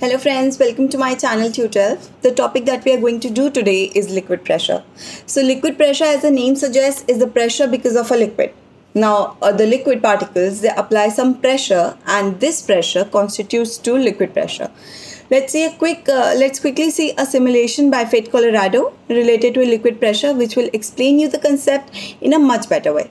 Hello friends, welcome to my channel Tutelf. The topic that we are going to do today is liquid pressure. So liquid pressure, as the name suggests, is the pressure because of a liquid. Now the liquid particles, they apply some pressure and this pressure constitutes to liquid pressure. Let's quickly see a simulation by Fate Colorado related to liquid pressure, which will explain you the concept in a much better way.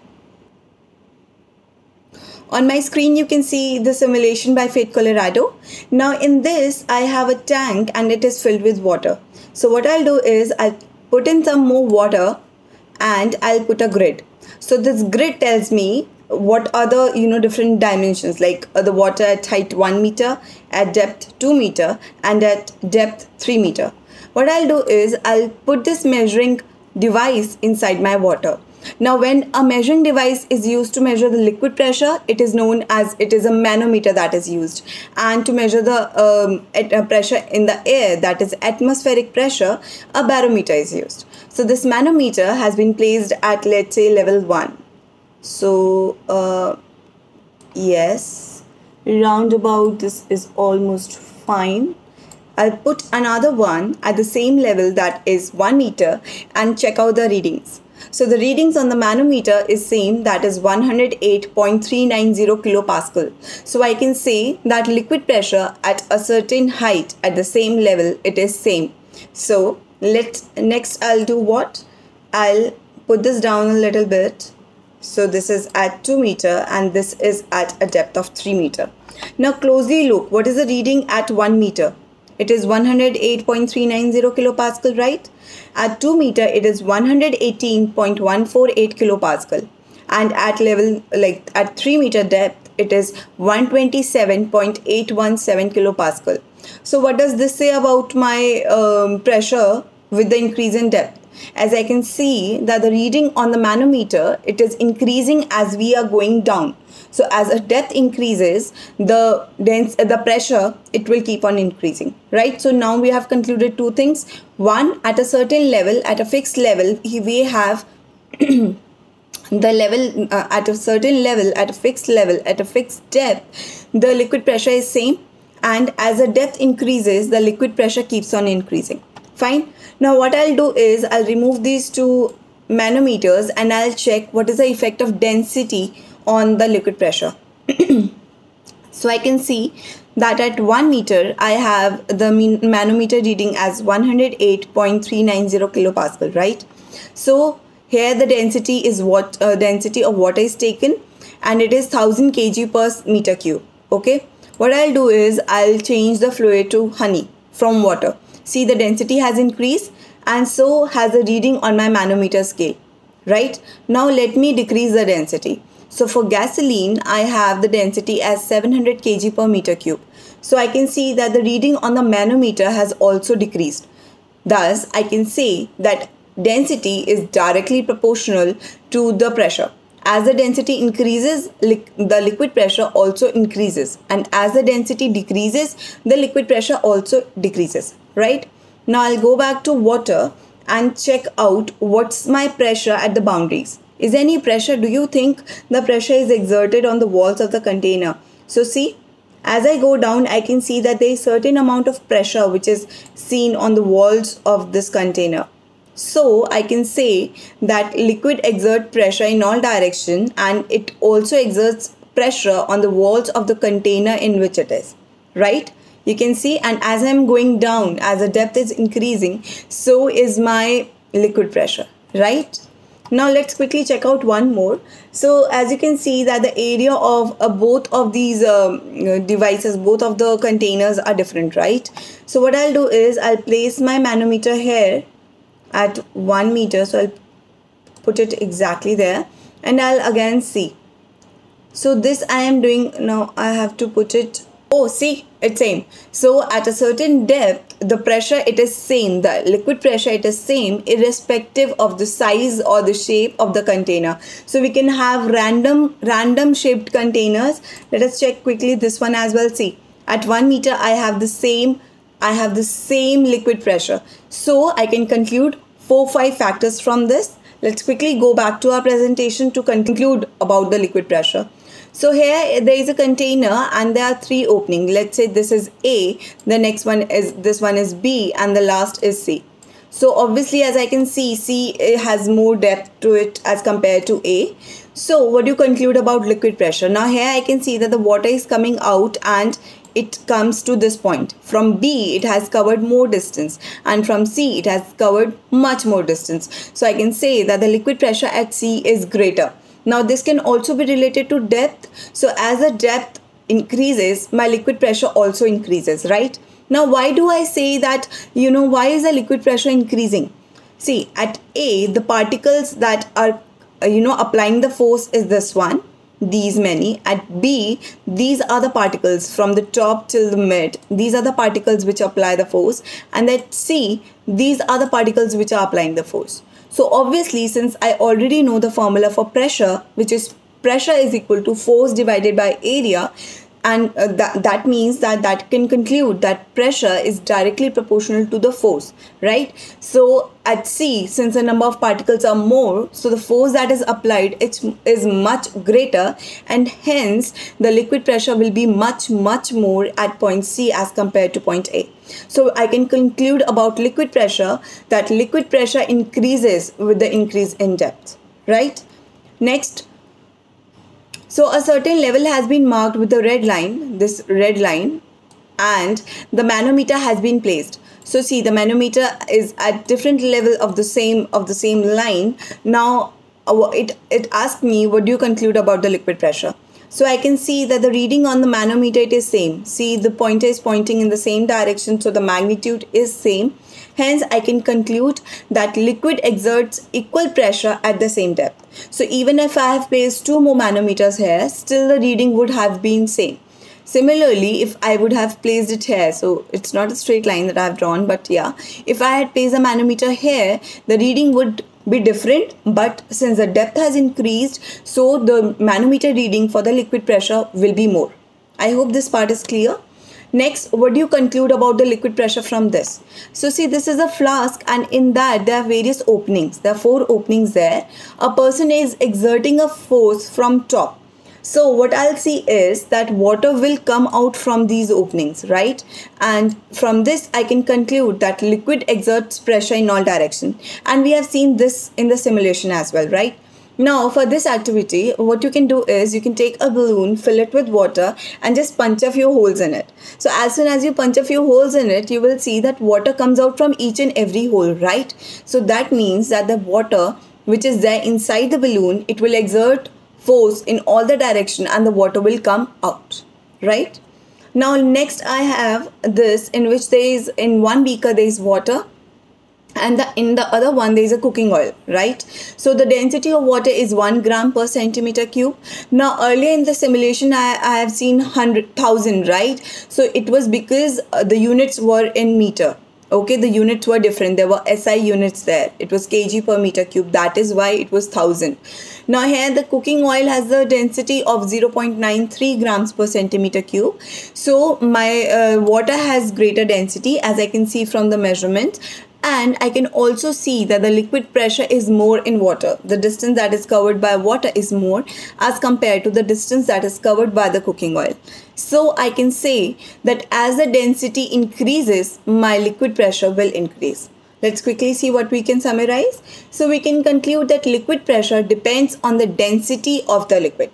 On my screen, you can see the simulation by Fate Colorado. Now in this, I have a tank and it is filled with water. So what I'll do is I'll put in some more water and I'll put a grid. So this grid tells me what are the different dimensions, like the water at height 1 meter, at depth 2 meter and at depth 3 meter. What I'll do is I'll put this measuring device inside my water. Now when a measuring device is used to measure the liquid pressure, it is known as, it is a manometer that is used, and to measure the pressure in the air, that is atmospheric pressure, a barometer is used. So this manometer has been placed at, let's say, level 1. So yes, roundabout this is almost fine. I'll put another one at the same level, that is 1 meter, and check out the readings. So the readings on the manometer is same, that is 108.390 kilopascal. So I can say that liquid pressure at a certain height at the same level, it is same. So next I'll do what? I'll put this down a little bit. So this is at 2 meter and this is at a depth of 3 meter. Now closely look, what is the reading at 1 meter? It is 108.390 kilopascal, right? At 2 meter, it is 118.148 kilopascal. And at level, like at 3 meter depth, it is 127.817 kilopascal. So what does this say about my pressure with the increase in depth? As I can see that the reading on the manometer, it is increasing as we are going down. So as a depth increases, the pressure, it will keep on increasing, right? So now we have concluded two things. One, at a certain level, at a fixed level, we have at a fixed depth, the liquid pressure is same. And as the depth increases, the liquid pressure keeps on increasing. Fine. Now what I'll do is I'll remove these two manometers and I'll check what is the effect of density on the liquid pressure. So I can see that at 1 meter I have the manometer reading as 108.390 kilopascal, right? So here the density is what, density of water is taken, and it is 1000 kg per meter cube. Okay, what I'll do is I'll change the fluid to honey from water. See, the density has increased and so has the reading on my manometer scale, right? Now let me decrease the density. So for gasoline, I have the density as 700 kg per meter cube. So I can see that the reading on the manometer has also decreased. Thus, I can say that density is directly proportional to the pressure. As the density increases, the liquid pressure also increases. And as the density decreases, the liquid pressure also decreases, right? Now I'll go back to water and check out what's my pressure at the boundaries. Is there any pressure? Do you think the pressure is exerted on the walls of the container? So see, as I go down, I can see that there is a certain amount of pressure which is seen on the walls of this container. So I can say that liquid exerts pressure in all directions, and it also exerts pressure on the walls of the container in which it is, right? You can see, and as I'm going down, as the depth is increasing, so is my liquid pressure, right? Now let's quickly check out one more. So as you can see that the area of both of these devices, both of the containers are different, right? So what I'll do is I'll place my manometer here at 1 meter. So I'll put it exactly there and I'll again see. So this I am doing now. I have to put it. Oh, see, it's same. So at a certain depth, the pressure, it is same. The liquid pressure, it is same irrespective of the size or the shape of the container. So we can have random shaped containers. Let us check quickly this one as well. See, at 1 meter, I have the same liquid pressure. So I can conclude 4-5 factors from this. Let's quickly go back to our presentation to conclude about the liquid pressure. So here there is a container and there are three openings. Let's say this is A, the next one is, this one is B, and the last is C. So obviously, as I can see, C has more depth to it as compared to A. So what do you conclude about liquid pressure? Now here I can see that the water is coming out and it comes to this point. From B, it has covered more distance, and from C, it has covered much more distance. So I can say that the liquid pressure at C is greater. Now this can also be related to depth. So as the depth increases, my liquid pressure also increases, right? Now, why do I say that, you know, why is the liquid pressure increasing? See, at A, the particles that are, you know, applying the force is this one, these many. At B, these are the particles from the top till the mid. These are the particles which apply the force. And at C, these are the particles which are applying the force. So obviously, since I already know the formula for pressure, which is pressure is equal to force divided by area, and that means that can conclude that pressure is directly proportional to the force, right? So at C, since the number of particles are more, so the force that is applied is much greater, and hence the liquid pressure will be much more at point C as compared to point A. So I can conclude about liquid pressure that liquid pressure increases with the increase in depth, right? Next. So a certain level has been marked with the red line, this red line, and the manometer has been placed. So see, the manometer is at different level of the same line. Now it asked me, what do you conclude about the liquid pressure? So I can see that the reading on the manometer, it is same. See, the pointer is pointing in the same direction, so the magnitude is same. Hence, I can conclude that liquid exerts equal pressure at the same depth. So even if I have placed two more manometers here, still the reading would have been same. Similarly, if I would have placed it here, so it's not a straight line that I have drawn, but yeah, if I had placed a manometer here, the reading would be different, but since the depth has increased, so the manometer reading for the liquid pressure will be more. I hope this part is clear. Next, what do you conclude about the liquid pressure from this? So see, this is a flask, and in that there are various openings. There are four openings there. A person is exerting a force from top. So what I'll see is that water will come out from these openings, right? And from this, I can conclude that liquid exerts pressure in all directions. And we have seen this in the simulation as well, right? Now, for this activity, what you can do is you can take a balloon, fill it with water, and just punch a few holes in it. So as soon as you punch a few holes in it, you will see that water comes out from each and every hole, right? So that means that the water which is there inside the balloon, it will exert force in all the direction and the water will come out, right? Now, next I have this in which there is, in one beaker there is water, and in the other one there is a cooking oil, right? So the density of water is 1 gram per centimeter cube. Now earlier in the simulation I have seen 100,000, right? So it was because the units were in meter. Okay, the units were different. There were SI units there. It was kg per meter cube. That is why it was 1,000. Now here the cooking oil has the density of 0.93 grams per centimeter cube. So my water has greater density, as I can see from the measurement. And I can also see that the liquid pressure is more in water. The distance that is covered by water is more as compared to the distance that is covered by the cooking oil. So I can say that as the density increases, my liquid pressure will increase. Let's quickly see what we can summarize. So we can conclude that liquid pressure depends on the density of the liquid.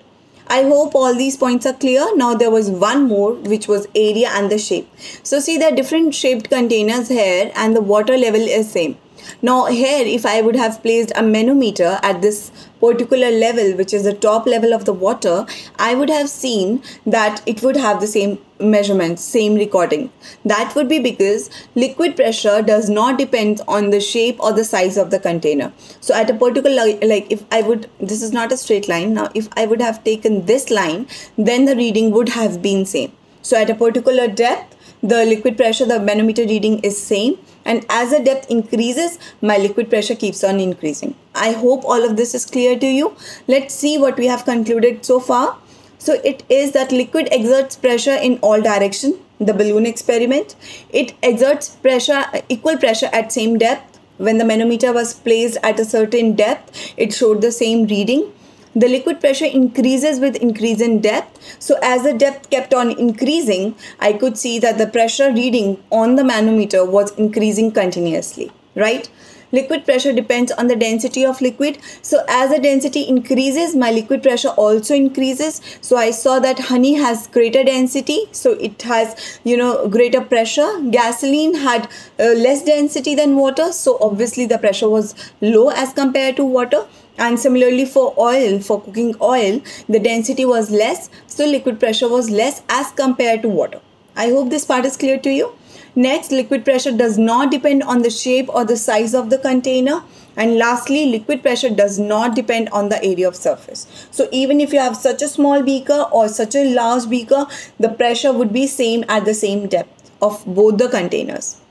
I hope all these points are clear. Now there was one more, which was area and the shape. So see, there are different shaped containers here and the water level is same. Now here, if I would have placed a manometer at this particular level, which is the top level of the water, I would have seen that it would have the same measurements, same recording. That would be because liquid pressure does not depend on the shape or the size of the container. So at a particular, like if I would, this is not a straight line. Now, if I would have taken this line, then the reading would have been same. So at a particular depth, the liquid pressure, the manometer reading is same, and as the depth increases, my liquid pressure keeps on increasing. I hope all of this is clear to you. Let's see what we have concluded so far. So it is that liquid exerts pressure in all directions, the balloon experiment. It exerts pressure, equal pressure at same depth. When the manometer was placed at a certain depth, it showed the same reading. the liquid pressure increases with increase in depth. So as the depth kept on increasing, I could see that the pressure reading on the manometer was increasing continuously, right? Liquid pressure depends on the density of liquid. So as the density increases, my liquid pressure also increases. So I saw that honey has greater density, so it has, you know, greater pressure. Gasoline had less density than water, so obviously the pressure was low as compared to water. And similarly for oil, for cooking oil, the density was less, so liquid pressure was less as compared to water. I hope this part is clear to you. Next, liquid pressure does not depend on the shape or the size of the container. And lastly, liquid pressure does not depend on the area of surface. So even if you have such a small beaker or such a large beaker, the pressure would be same at the same depth of both the containers.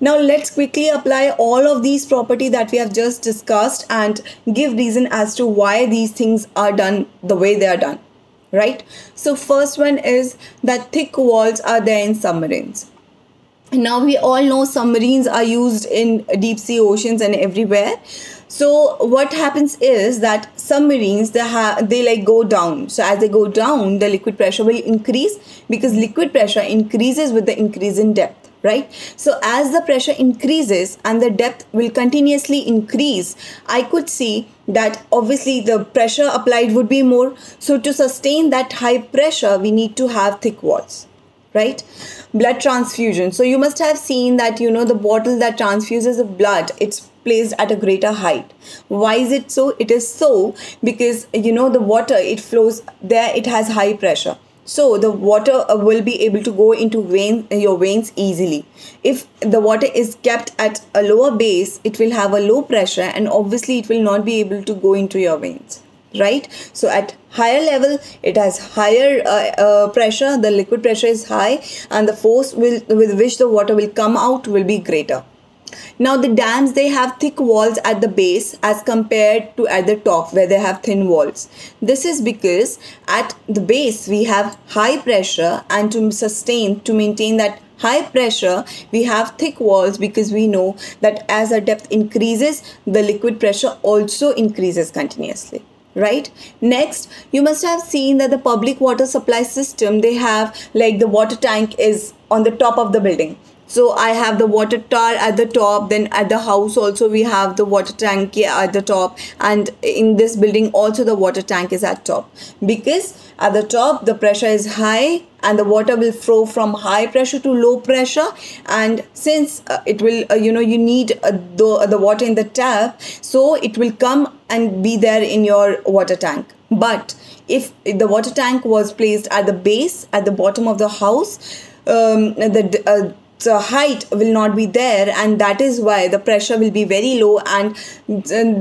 Now let's quickly apply all of these properties that we have just discussed and give reason as to why these things are done the way they are done, right? So first one is that thick walls are there in submarines. Now we all know submarines are used in deep sea oceans and everywhere. So what happens is that submarines, they like go down. So as they go down, the liquid pressure will increase because liquid pressure increases with the increase in depth, right? So as the pressure increases and the depth will continuously increase, I could see that obviously the pressure applied would be more. So to sustain that high pressure, we need to have thick walls. Right? Blood transfusion. So you must have seen that, you know, the bottle that transfuses the blood, it's placed at a greater height. Why is it so? It is so because, you know, the water, it flows there, it has high pressure. So the water will be able to go into your veins easily. If the water is kept at a lower base, it will have a low pressure and obviously it will not be able to go into your veins. Right? So at higher level, it has higher pressure, the liquid pressure is high and the force with which the water will come out will be greater. Now the dams, they have thick walls at the base as compared to at the top where they have thin walls. This is because at the base we have high pressure and to maintain that high pressure, we have thick walls because we know that as the depth increases, the liquid pressure also increases continuously. Right? Next, you must have seen that the public water supply system, they have like the water tank is on the top of the building. So I have the water tower at the top, then at the house also we have the water tank at the top, and in this building also the water tank is at top because at the top the pressure is high and the water will flow from high pressure to low pressure, and since it will you need the water in the tap, so it will come and be there in your water tank. But if the water tank was placed at the base, at the bottom of the house, the height will not be there, and that is why the pressure will be very low, and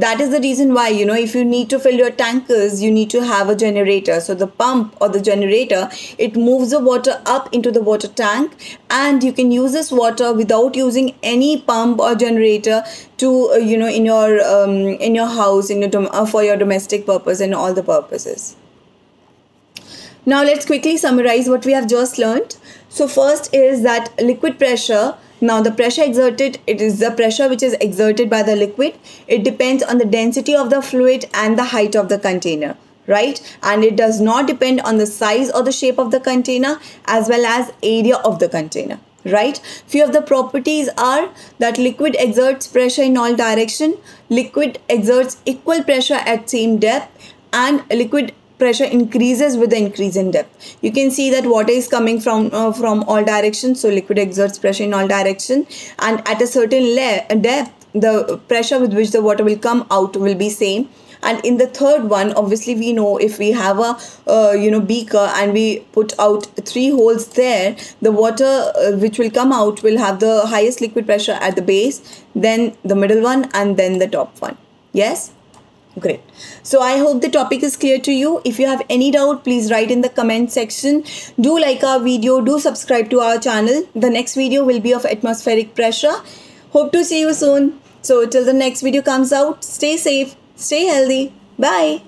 that is the reason why, you know, if you need to fill your tankers, you need to have a generator. So the pump or the generator, it moves the water up into the water tank, and you can use this water without using any pump or generator to in your house, for your domestic purpose and all the purposes. Now let's quickly summarize what we have just learned. So first is that liquid pressure, now the pressure exerted, it is the pressure which is exerted by the liquid. It depends on the density of the fluid and the height of the container, right? And it does not depend on the size or the shape of the container as well as area of the container, right? Few of the properties are that liquid exerts pressure in all direction, liquid exerts equal pressure at same depth, and liquid pressure increases with the increase in depth. You can see that water is coming from all directions, so liquid exerts pressure in all directions, and at a certain depth, the pressure with which the water will come out will be same. And in the third one, obviously we know if we have a beaker and we put out three holes there, the water which will come out will have the highest liquid pressure at the base, then the middle one, and then the top one. Yes? Great. So I hope the topic is clear to you. If you have any doubt, please write in the comment section. Do like our video, do subscribe to our channel. The next video will be of atmospheric pressure. Hope to see you soon. So till the next video comes out, stay safe, stay healthy. Bye.